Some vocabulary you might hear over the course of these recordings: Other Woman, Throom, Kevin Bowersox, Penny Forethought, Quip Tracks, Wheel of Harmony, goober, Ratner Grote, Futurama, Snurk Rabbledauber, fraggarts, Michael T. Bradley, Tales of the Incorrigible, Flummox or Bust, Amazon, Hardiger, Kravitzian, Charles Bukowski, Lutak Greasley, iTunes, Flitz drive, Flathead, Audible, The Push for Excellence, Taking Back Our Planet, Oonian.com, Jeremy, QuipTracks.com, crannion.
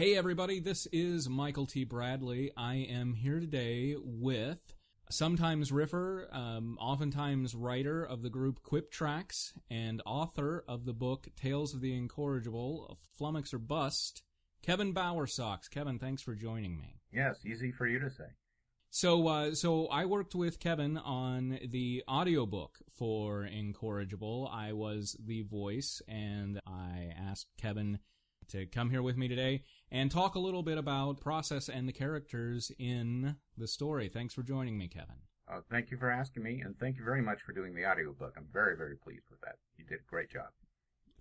Hey everybody, this is Michael T. Bradley. I am here today with sometimes riffer, oftentimes writer of the group Quip Tracks, and author of the book Tales of the Incorrigible, Flummox or Bust, Kevin Bowersox. Kevin, thanks for joining me. Yes, easy for you to say. So I worked with Kevin on the audiobook for Incorrigible. I was the voice, and I asked Kevin to come here with me today and talk a little bit about process and the characters in the story. Thanks for joining me, Kevin. Thank you for asking me, and thank you very much for doing the audiobook. I'm very, very pleased with that. You did a great job.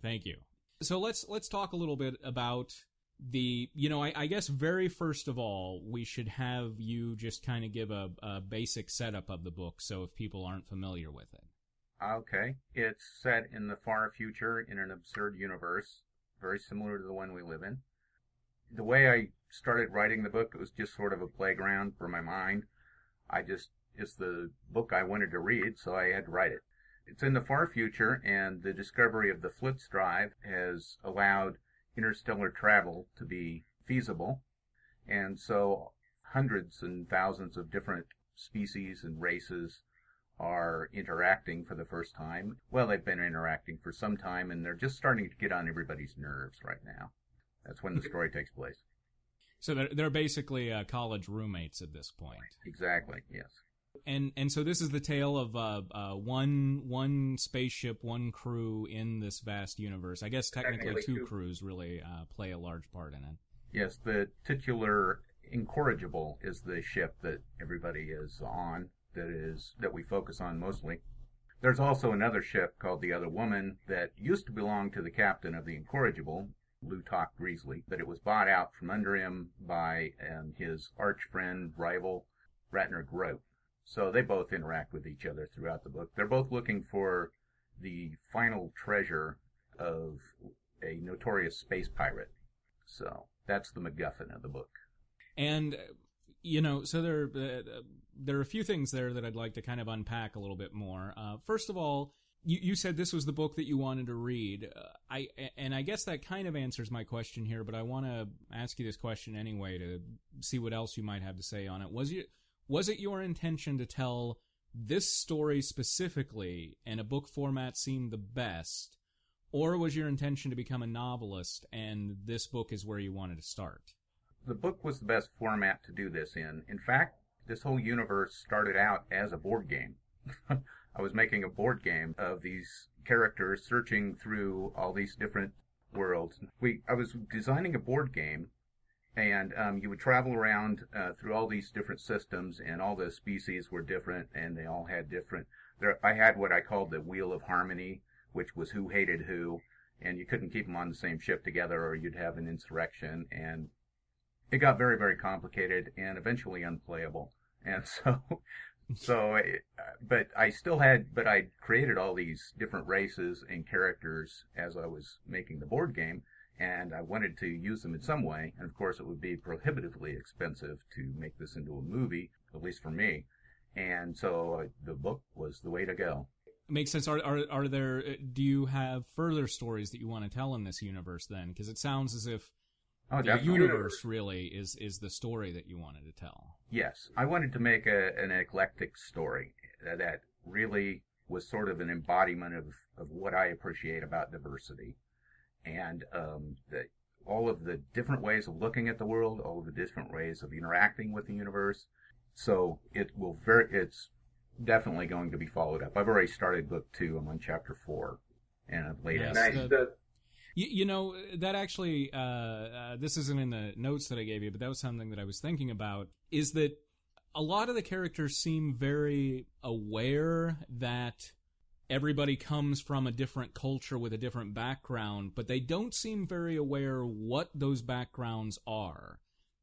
Thank you. So let's talk a little bit about the, I guess very first of all, we should have you just kind of give a basic setup of the book, so if people aren't familiar with it. Okay. It's set in the far future in an absurd universe, very similar to the one we live in. The way I started writing the book, it was just sort of a playground for my mind. It's the book I wanted to read, so I had to write it. It's in the far future, and the discovery of the Flitz drive has allowed interstellar travel to be feasible, and so hundreds and thousands of different species and races are interacting for the first time. Well, they've been interacting for some time, and they're just starting to get on everybody's nerves right now. That's when the story takes place. So they're basically college roommates at this point. Exactly, yes. And so this is the tale of one spaceship, one crew in this vast universe. I guess technically two crews really play a large part in it. Yes, the titular Incorrigible is the ship that everybody is on, that we focus on mostly. There's also another ship called the Other Woman that used to belong to the captain of the Incorrigible, Lutak Greasley, but it was bought out from under him by his arch friend, rival, Ratner Grote. So they both interact with each other throughout the book. They're both looking for the final treasure of a notorious space pirate. So that's the MacGuffin of the book. And, so there are a few things there that I'd like to kind of unpack a little bit more. First of all, you said this was the book that you wanted to read. I guess that kind of answers my question here, but I want to ask you this question anyway to see what else you might have to say on it. Was it your intention to tell this story specifically, and a book format seemed the best, or was your intention to become a novelist, and this book is where you wanted to start? The book was the best format to do this in. In fact, this whole universe started out as a board game. I was making a board game of these characters searching through all these different worlds. I was designing a board game, and you would travel around through all these different systems, and all the species were different, and they all had different... I had what I called the Wheel of Harmony, which was who hated who, and you couldn't keep them on the same ship together, or you'd have an insurrection, and it got very, very complicated, and eventually unplayable. And but I created all these different races and characters as I was making the board game, and I wanted to use them in some way, and of course it would be prohibitively expensive to make this into a movie, at least for me, and so the book was the way to go. Makes sense. Are there? Do you have further stories that you want to tell in this universe then? Because it sounds as if the universe really is the story that you wanted to tell. Yes, I wanted to make an eclectic story that really was sort of an embodiment of what I appreciate about diversity. And all of the different ways of looking at the world, all of the different ways of interacting with the universe. So it's definitely going to be followed up. I've already started book 2. I'm on chapter 4, and I've laid out. Nice. That actually, this isn't in the notes that I gave you, but that was something that I was thinking about. Is that a lot of the characters seem very aware that everybody comes from a different culture with a different background, but they don't seem very aware what those backgrounds are.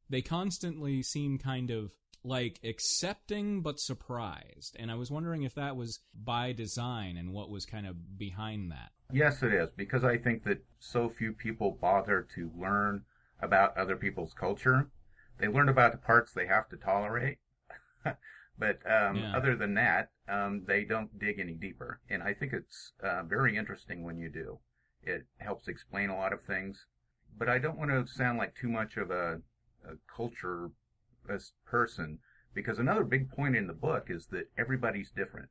They constantly seem kind of like accepting but surprised, and I was wondering if that was by design and what was kind of behind that. Yes, it is, because I think that so few people bother to learn about other people's culture. They learn about the parts they have to tolerate. But other than that, they don't dig any deeper. And I think it's very interesting when you do. It helps explain a lot of things. but I don't want to sound like too much of a culture person, because another big point in the book is that everybody's different.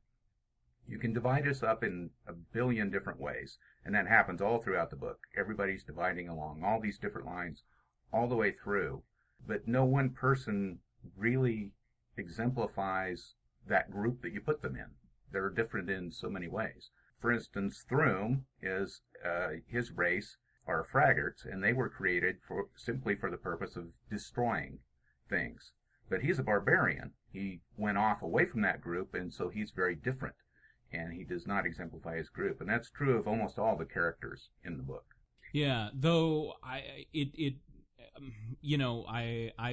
You can divide us up in a billion different ways, and that happens all throughout the book. Everybody's dividing along all these different lines all the way through, but no one person really exemplifies that group that you put them in. They're different in so many ways. For instance, Throom is his race are fraggarts, and they were created for simply for the purpose of destroying things. But he's a barbarian. He went off away from that group, and so he's very different, and he does not exemplify his group. And that's true of almost all the characters in the book. Yeah, though I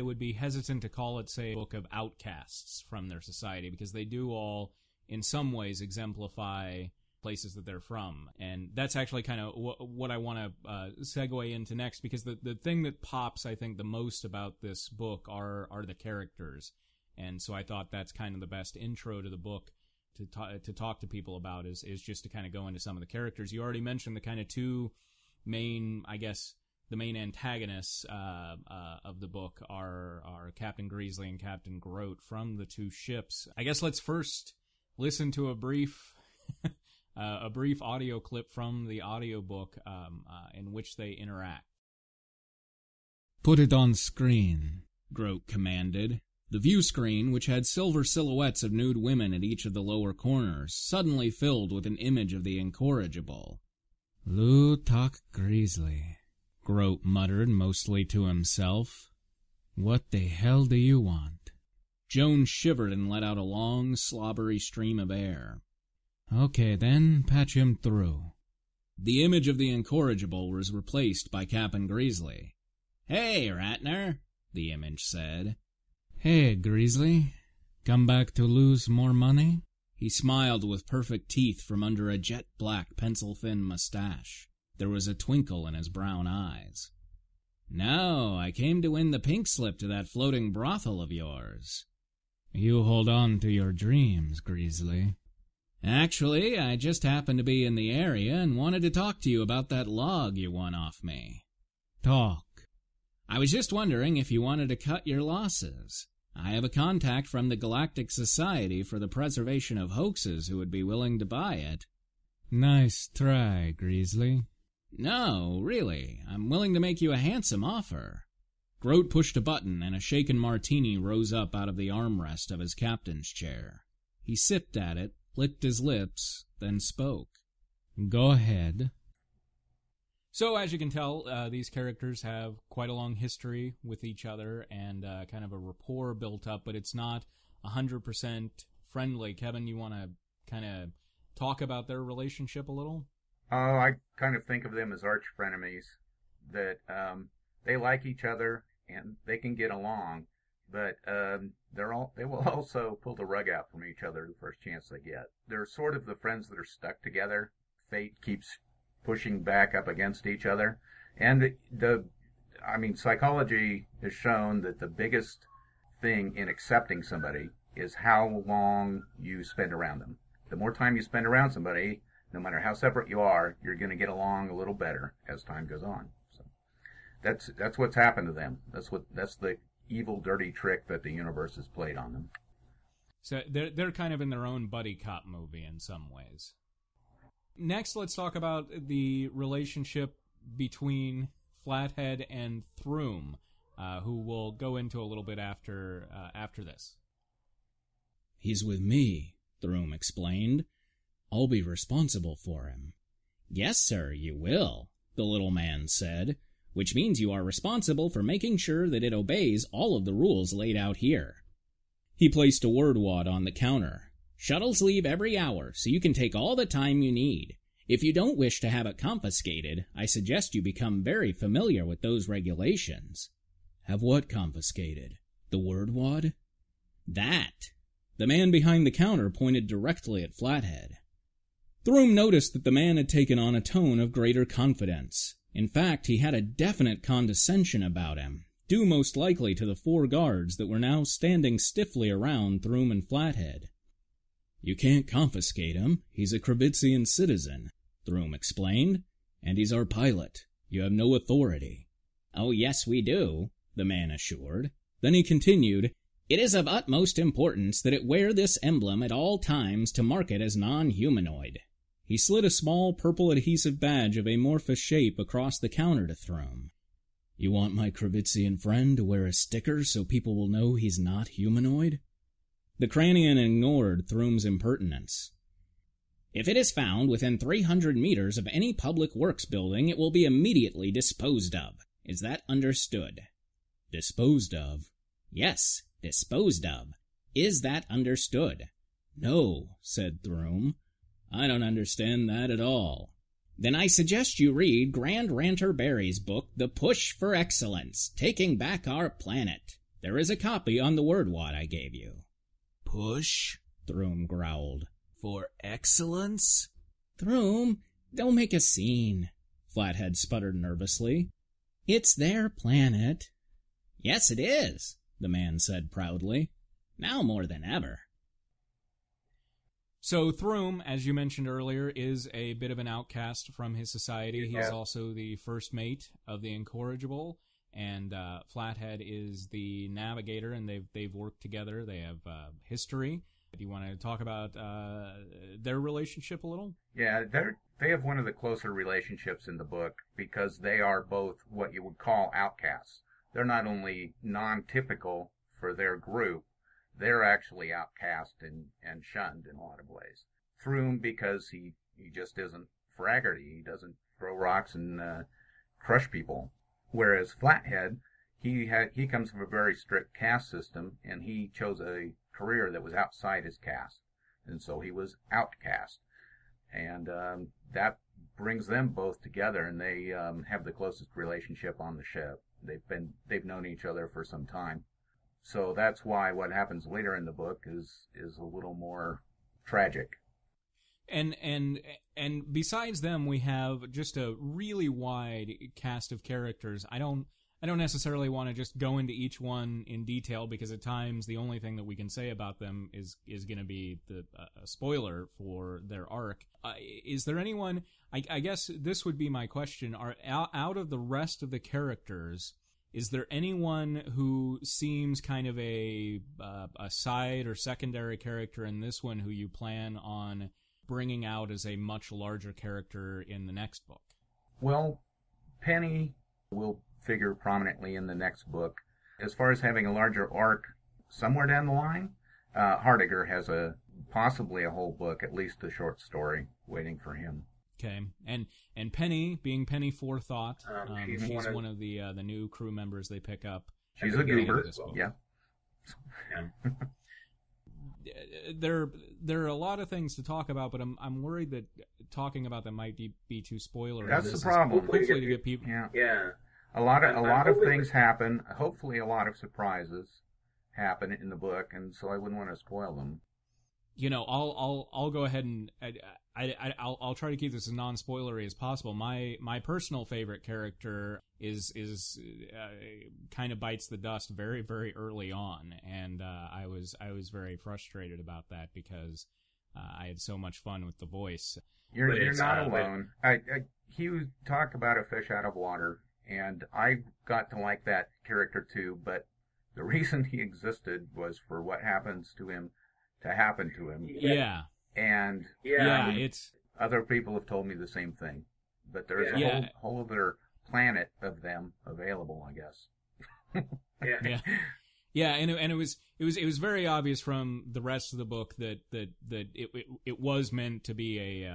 would be hesitant to call it, say, a book of outcasts from their society, because they do all, in some ways, exemplify places that they're from. And that's actually kind of what I want to segue into next, because the thing that pops, I think, the most about this book are the characters. And so I thought that's kind of the best intro to the book to talk to people about is just to kind of go into some of the characters. You already mentioned the kind of two main, I guess, the main antagonists of the book are Captain Greasley and Captain Grote from the two ships. I guess let's first listen to a brief brief audio clip from the audiobook in which they interact. "Put it on screen," Grote commanded. The view screen, which had silver silhouettes of nude women at each of the lower corners, suddenly filled with an image of the incorrigible. "Lutak Greasley," Grote muttered, mostly to himself. "What the hell do you want?" Joan shivered and let out a long, slobbery stream of air. "Okay, then, patch him through." The image of the incorrigible was replaced by Captain Greasley. "Hey, Ratner," the image said. "Hey, Greasley, come back to lose more money?" He smiled with perfect teeth from under a jet-black, pencil-thin mustache. There was a twinkle in his brown eyes. "No, I came to win the pink slip to that floating brothel of yours." "You hold on to your dreams, Greasley." "Actually, I just happened to be in the area and wanted to talk to you about that log you won off me." "Talk." "I was just wondering if you wanted to cut your losses. I have a contact from the Galactic Society for the Preservation of Hoaxes who would be willing to buy it." "Nice try, Greasley." "No, really, I'm willing to make you a handsome offer." Grote pushed a button, and a shaken martini rose up out of the armrest of his captain's chair. He sipped at it, licked his lips, then spoke. "Go ahead." So, as you can tell, these characters have quite a long history with each other and kind of a rapport built up, but it's not 100% friendly. Kevin, you want to kind of talk about their relationship a little? Oh, I kind of think of them as arch frenemies, that they like each other and they can get along, but they will also pull the rug out from each other the first chance they get. They're sort of the friends that are stuck together. Fate keeps pushing back up against each other. And psychology has shown that the biggest thing in accepting somebody is how long you spend around them. The more time you spend around somebody, no matter how separate you are, you're going to get along a little better as time goes on. So that's what's happened to them. That's the evil, dirty trick that the universe has played on them. So they're kind of in their own buddy cop movie in some ways. Next, let's talk about the relationship between Flathead and Throom, who we'll go into a little bit after this. "He's with me," Throom explained. "I'll be responsible for him." "Yes, sir, you will," the little man said, "which means you are responsible for making sure that it obeys all of the rules laid out here." He placed a word wad on the counter. "Shuttles leave every hour, so you can take all the time you need. If you don't wish to have it confiscated, I suggest you become very familiar with those regulations." "Have what confiscated? The word wad?" "That." The man behind the counter pointed directly at Flathead. Throom noticed that the man had taken on a tone of greater confidence. In fact, he had a definite condescension about him, due most likely to the four guards that were now standing stiffly around Throom and Flathead. "You can't confiscate him. He's a Kravitzian citizen," Throom explained, "and he's our pilot. You have no authority." "Oh, yes, we do," the man assured. Then he continued, "It is of utmost importance that it wear this emblem at all times to mark it as non-humanoid." He slid a small purple adhesive badge of amorphous shape across the counter to Throom. "You want my Kravitzian friend to wear a sticker so people will know he's not humanoid?" The Crannion ignored Throom's impertinence. "If it is found within 300 meters of any public works building, it will be immediately disposed of. Is that understood?" "Disposed of?" "Yes, disposed of. Is that understood?" "No," said Throom. "I don't understand that at all." "Then I suggest you read Grand Ranter Barry's book, The Push for Excellence, Taking Back Our Planet. There is a copy on the word wad I gave you." "Push?" Throom growled. "For excellence?" "Throom, don't make a scene," Flathead sputtered nervously. "It's their planet." "Yes, it is," the man said proudly. "Now more than ever." So Throom, as you mentioned earlier, is a bit of an outcast from his society. He is also the first mate of the Incorrigible, and Flathead is the navigator, and they've worked together. They have history. Do you want to talk about their relationship a little? Yeah, they have one of the closer relationships in the book because they are both what you would call outcasts. They're not only non-typical for their group, they're actually outcast and shunned in a lot of ways. Throom, because he just isn't fraggarty. He doesn't throw rocks and crush people. Whereas Flathead, he comes from a very strict caste system, and he chose a career that was outside his caste. And so he was outcast. And that brings them both together, and they have the closest relationship on the ship. They've known each other for some time. So that's why what happens later in the book is a little more tragic. And besides them, we have just a really wide cast of characters. I don't necessarily want to just go into each one in detail because at times the only thing that we can say about them is going to be a spoiler for their arc. Is there anyone? I guess this would be my question. Are out of the rest of the characters, is there anyone who seems kind of a side or secondary character in this one who you plan on bringing out as a much larger character in the next book? Well, Penny will figure prominently in the next book. As far as having a larger arc somewhere down the line, Hardiger has possibly a whole book, at least a short story, waiting for him. Okay, and Penny, being Penny Forethought, she's one of the new crew members they pick up. She's a goober, yeah. There are a lot of things to talk about, but I'm worried that talking about them might be too spoilery. That's the problem. Hopefully to get people. Yeah. A lot of things happen. Hopefully, a lot of surprises happen in the book, and so I wouldn't want to spoil them. You know, I'll go ahead and I'll try to keep this as non-spoilery as possible. My personal favorite character is kind of bites the dust very, very early on, and I was very frustrated about that because I had so much fun with the voice. You're not alone. He would talk about a fish out of water, and I got to like that character too. But the reason he existed was for what happens to him. Yeah. And it's other people have told me the same thing. But there's a whole other planet of them available, I guess. And it was very obvious from the rest of the book that it was meant to be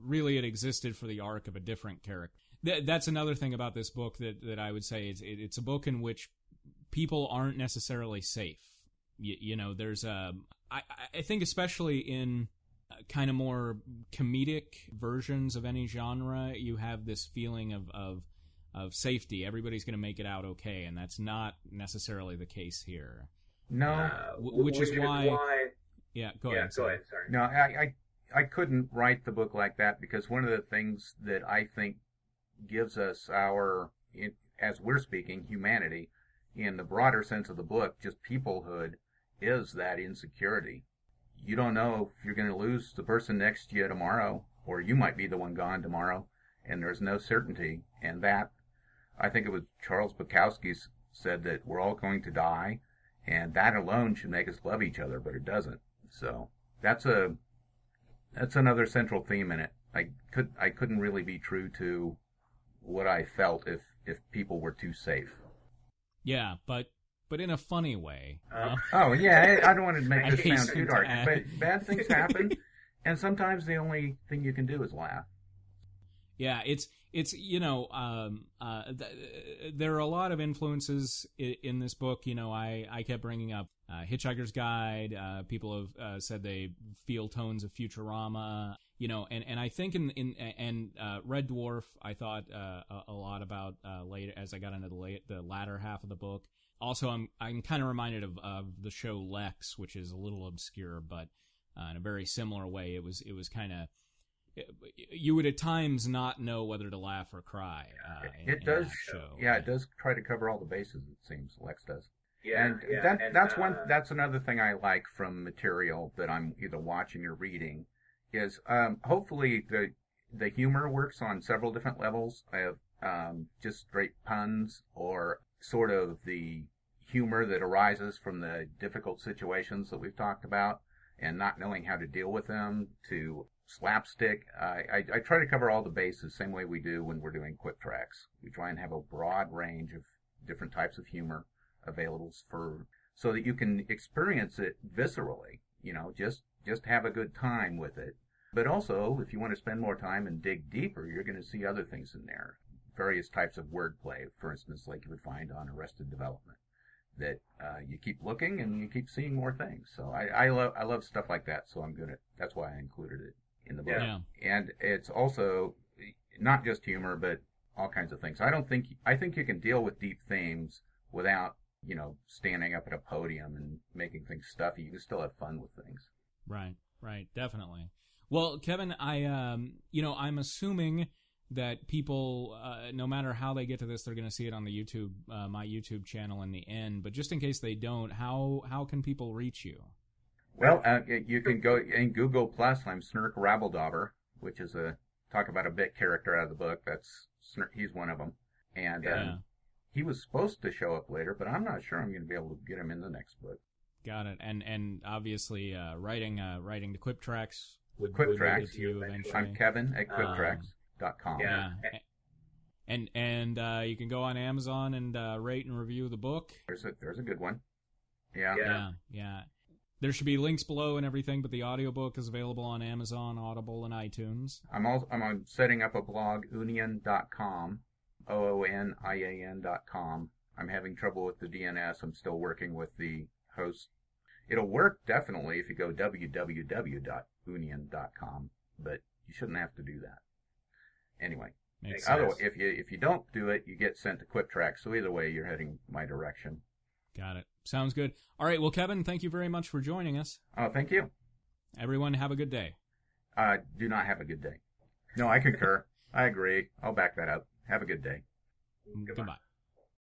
really it existed for the arc of a different character. That's another thing about this book that I would say is it's a book in which people aren't necessarily safe. You know, there's I think especially in kind of more comedic versions of any genre, you have this feeling of safety. Everybody's going to make it out okay, and that's not necessarily the case here. No, which is why. Yeah, go ahead. Go ahead. Sorry. No, I couldn't write the book like that because one of the things that I think gives us as we're speaking, humanity in the broader sense of the book, just peoplehood, is that insecurity. You don't know if you're going to lose the person next to you tomorrow, or you might be the one gone tomorrow, and there's no certainty. And that, I think it was Charles Bukowski said that we're all going to die, and that alone should make us love each other, but it doesn't. So that's another central theme in it. I couldn't really be true to what I felt if people were too safe. Yeah, but in a funny way. Oh yeah, I don't want to make this sound too dark, but bad things happen, and sometimes the only thing you can do is laugh. Yeah, it's you know, there are a lot of influences in this book. You know, I kept bringing up Hitchhiker's Guide. People have said they feel tones of Futurama. You know, and I think in Red Dwarf, I thought a lot about later as I got into the latter half of the book. Also, I'm kind of reminded of the show Lex, which is a little obscure, but in a very similar way, it was kind of, you would at times not know whether to laugh or cry. It does try to cover all the bases. It seems Lex does. Yeah, and yeah, that's another thing I like from material that I'm either watching or reading. Is hopefully the humor works on several different levels of just straight puns or sort of the humor that arises from the difficult situations that we've talked about and not knowing how to deal with them, to slapstick. I try to cover all the bases, same way we do when we're doing Quip Tracks. We try and have a broad range of different types of humor available so that you can experience it viscerally, you know, just have a good time with it. But also, if you want to spend more time and dig deeper, you're going to see other things in there. Various types of wordplay, for instance, like you would find on Arrested Development, that you keep looking and you keep seeing more things. So I love stuff like that, so I'm good at, that's why I included it in the book. Yeah. And it's also not just humor, but all kinds of things. I think you can deal with deep themes without, you know, standing up at a podium and making things stuffy. You can still have fun with things. Right, definitely. Well, Kevin, I'm assuming that people, no matter how they get to this, they're going to see it on the YouTube, my YouTube channel in the end. But just in case they don't, how can people reach you? Well, you can go in Google+. I'm Snurk Rabbledauber, which is talk about a bit character out of the book. That's Snurk, he's one of them. And he was supposed to show up later, but I'm not sure I'm going to be able to get him in the next book. Got it, and obviously writing the Quip Tracks would Tracks. To you eventually. I'm Kevin at QuipTracks.com. Yeah, and you can go on Amazon and rate and review the book. There's a good one. Yeah. There should be links below and everything, but the audiobook is available on Amazon, Audible, and iTunes. I'm setting up a blog, Oonian.com, OONIAN.com. I'm having trouble with the DNS. I'm still working with the host. It'll work definitely if you go www.union.com, but you shouldn't have to do that. Anyway, otherwise, if you don't do it, you get sent to Quip Tracks. So either way, you're heading my direction. Got it. Sounds good. All right. Well, Kevin, thank you very much for joining us. Oh, thank you. Everyone, have a good day. Do not have a good day. No, I concur. I agree. I'll back that up. Have a good day. Goodbye.